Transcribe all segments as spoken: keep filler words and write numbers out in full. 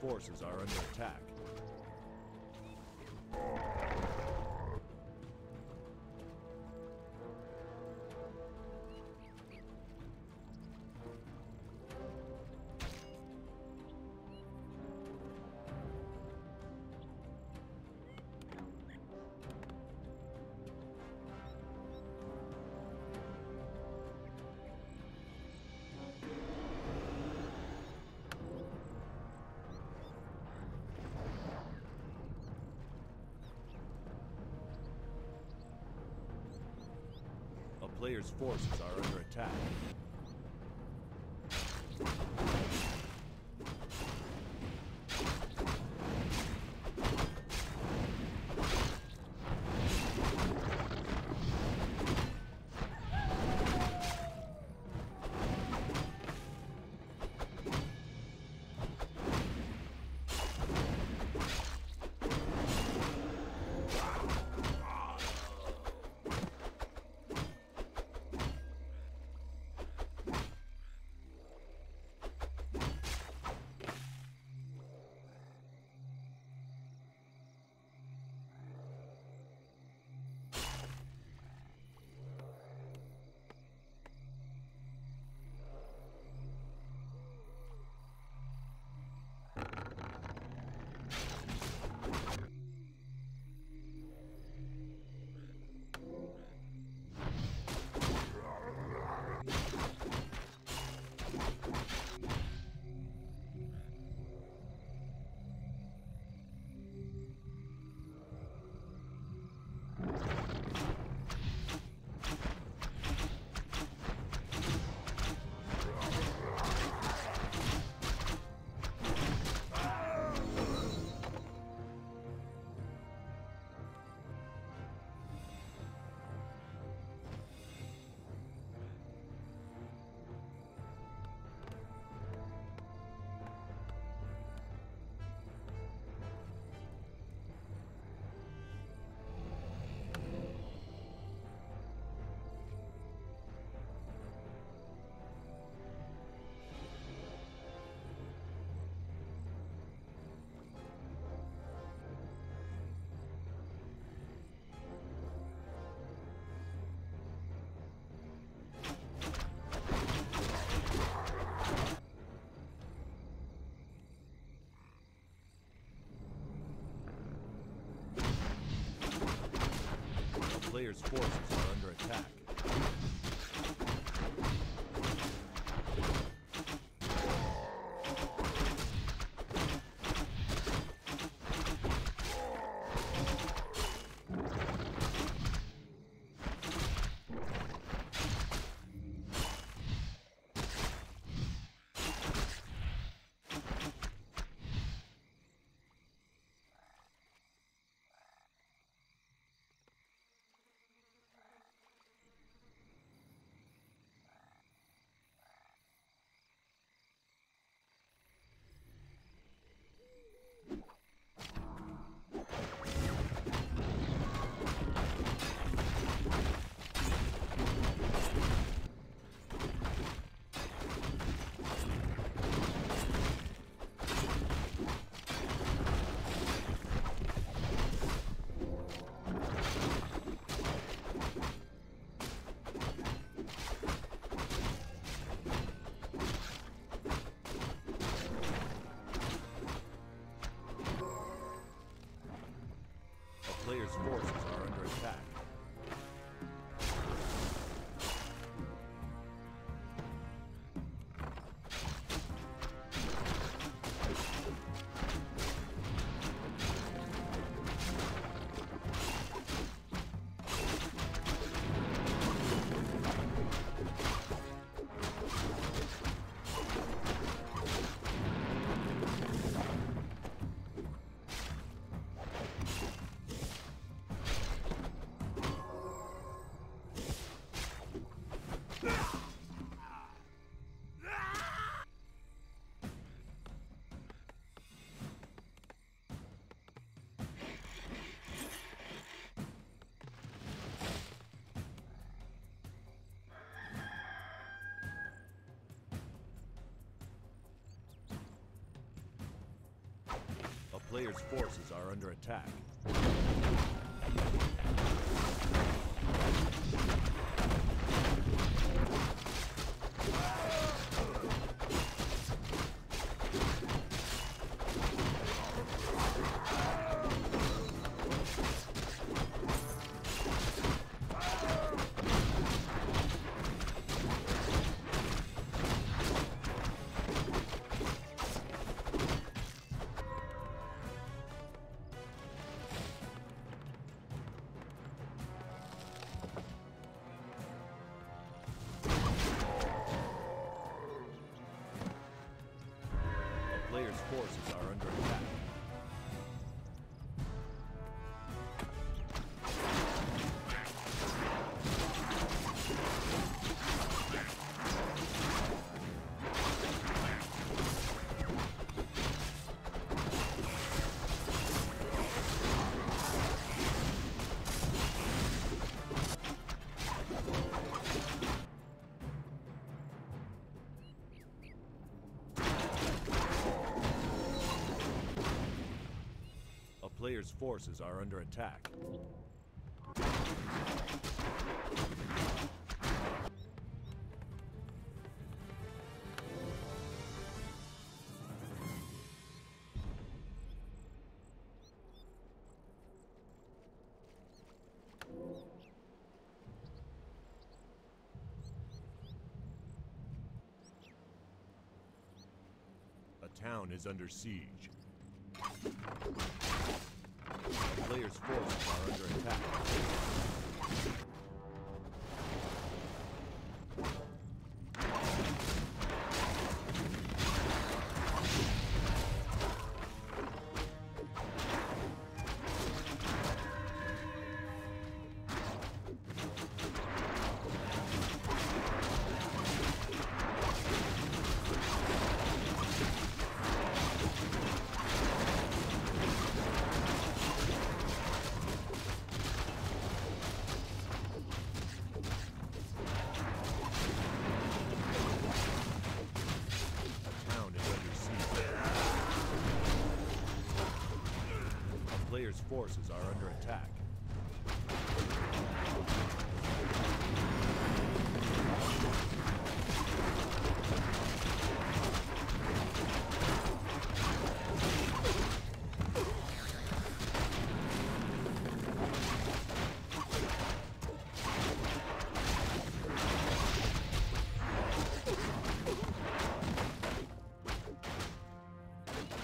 forces are under attack. Player's forces are under attack. Player's forces are under attack. Player's forces are under attack. player's forces are under attack. Players' forces are under attack. Players' forces are under attack. A town is under siege. Players' forces are under attack. Players' forces are under attack. Players' forces are under attack. The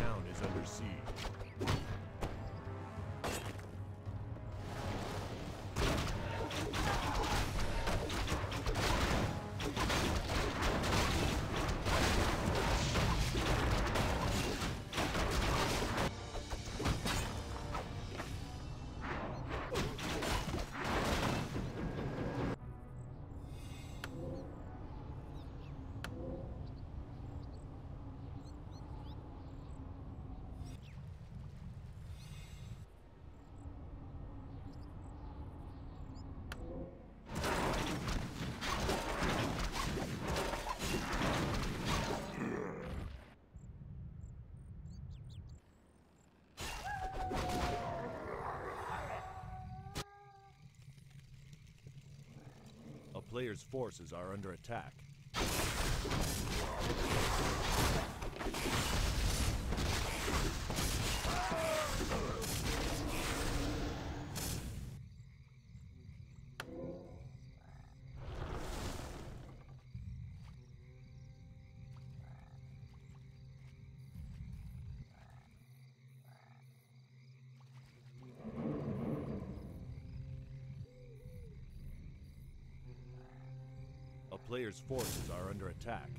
town is under siege. Players' forces are under attack. Players' forces are under attack.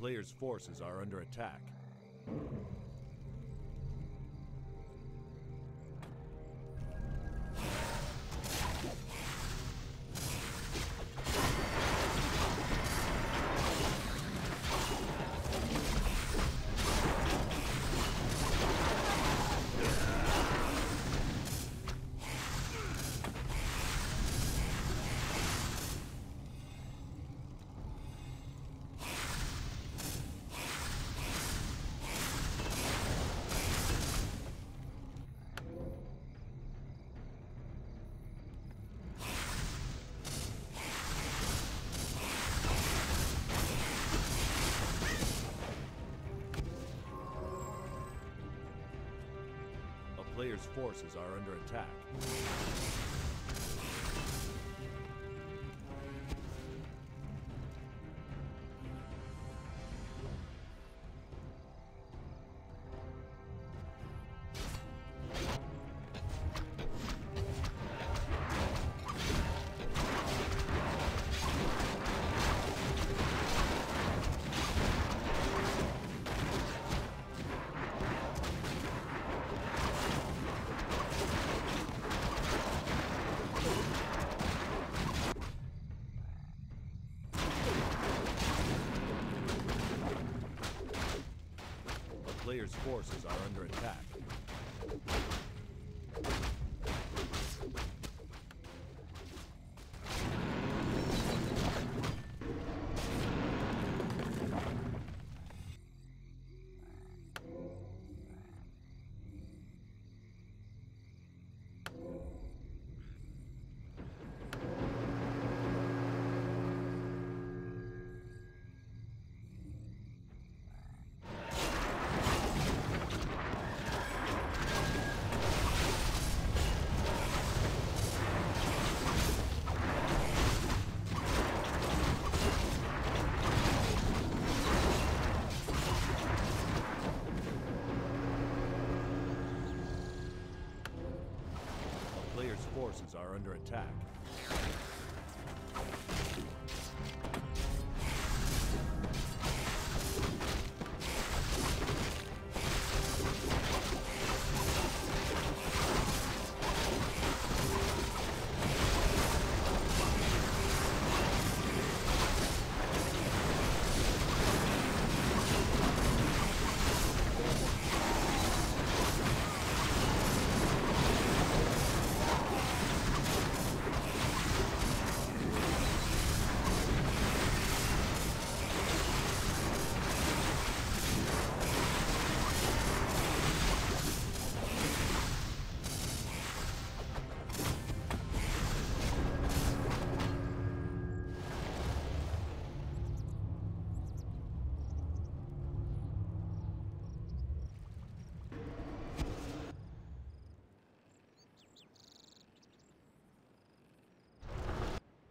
player's forces are under attack. Players' forces are under attack. Players' forces are under attack. Players' forces are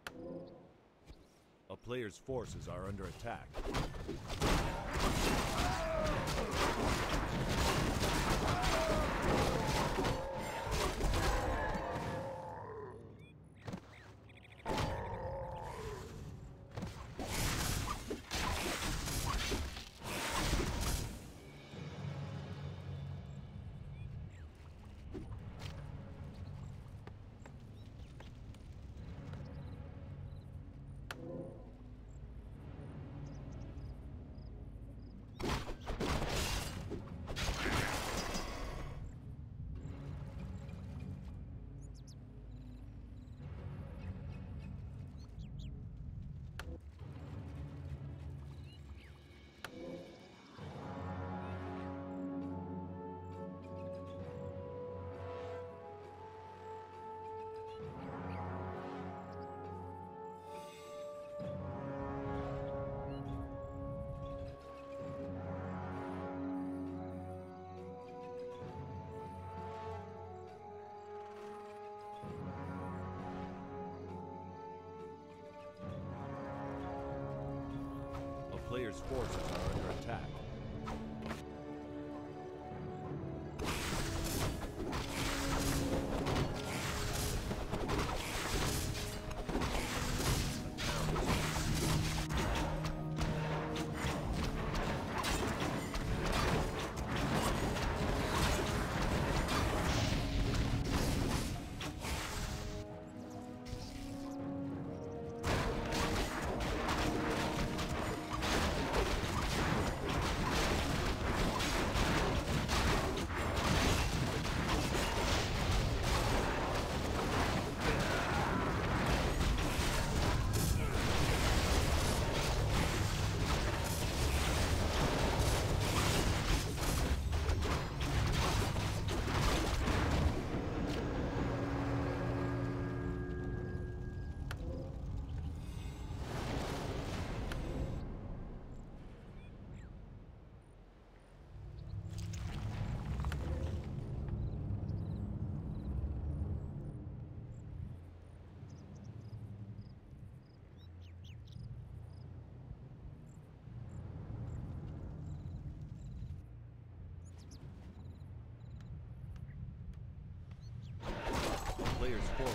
under attack. A player's forces are under attack. Players' forces are under attack. player's forward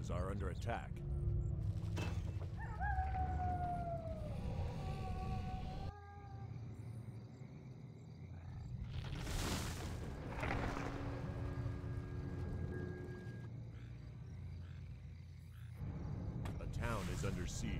is under attack. Player's forces are under attack. A town is under siege.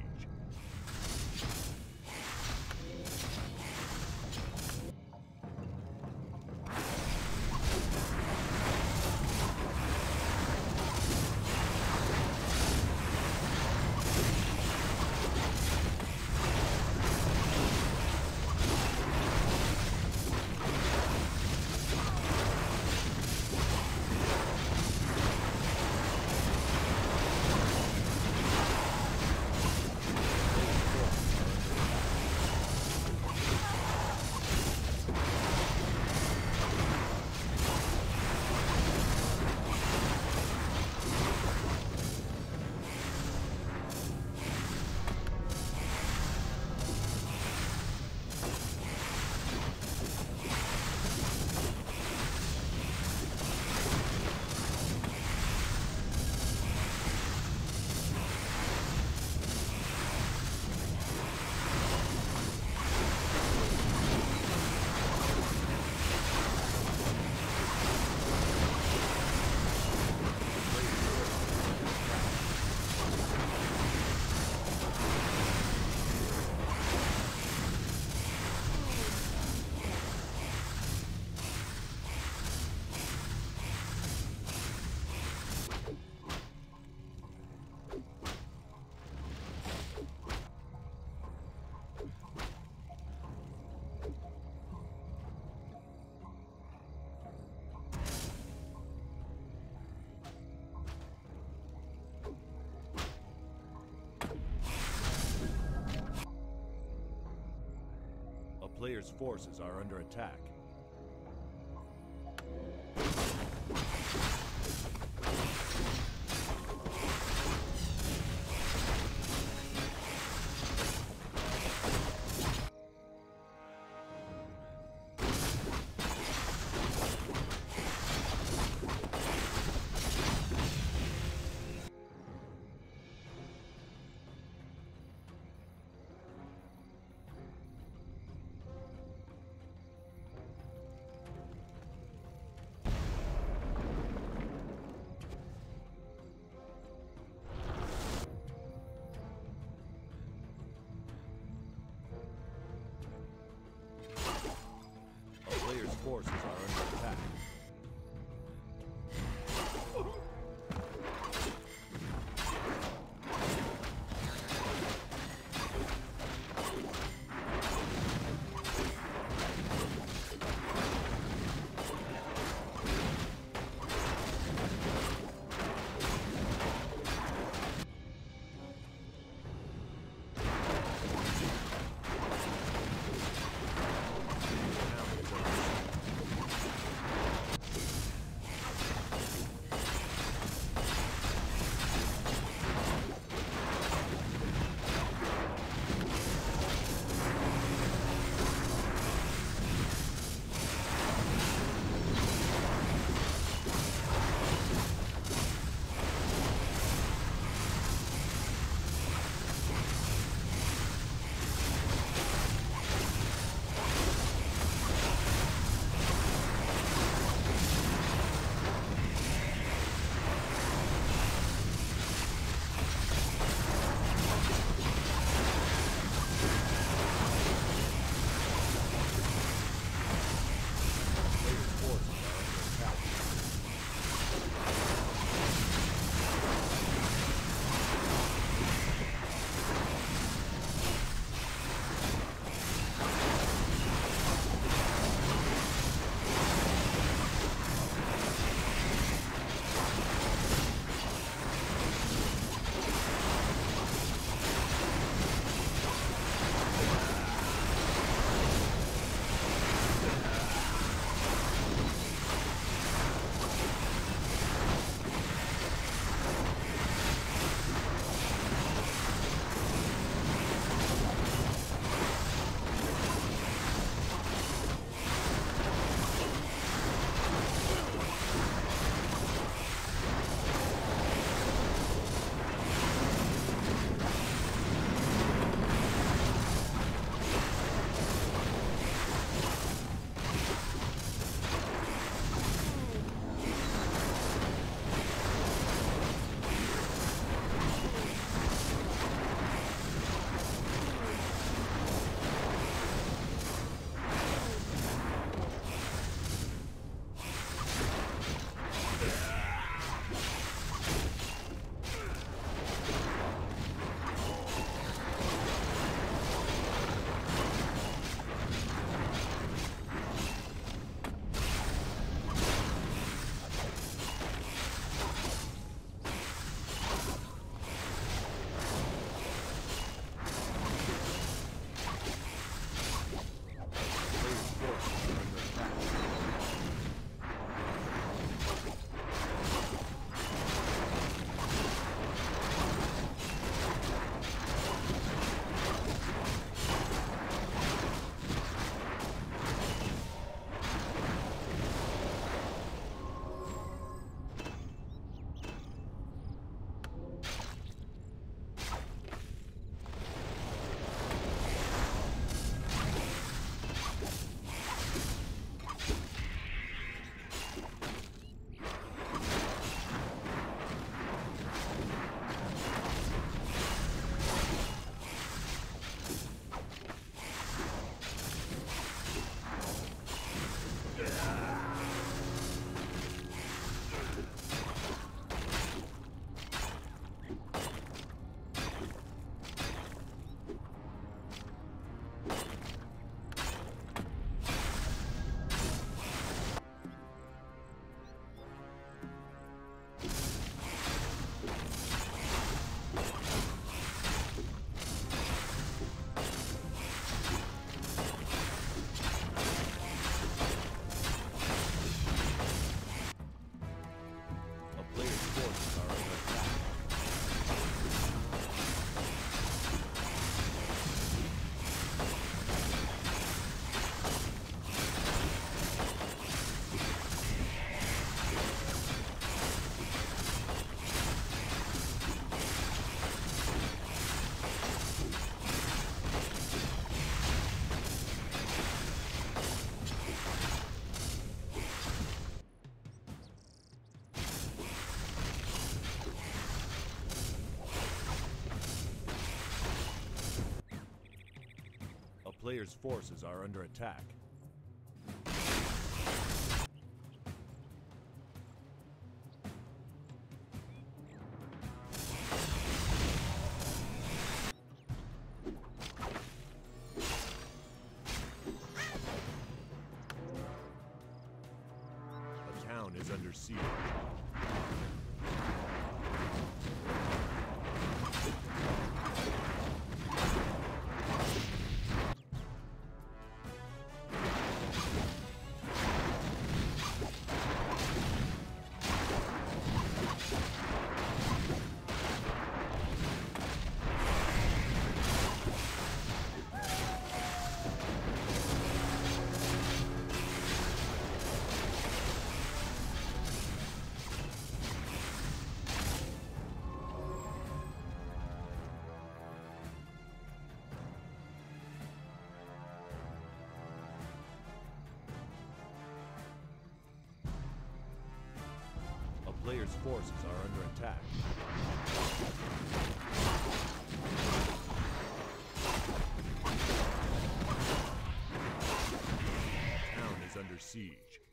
Player's forces are under attack. player's forces are under attack. The town is under siege. Player's forces are under attack. The town is under siege.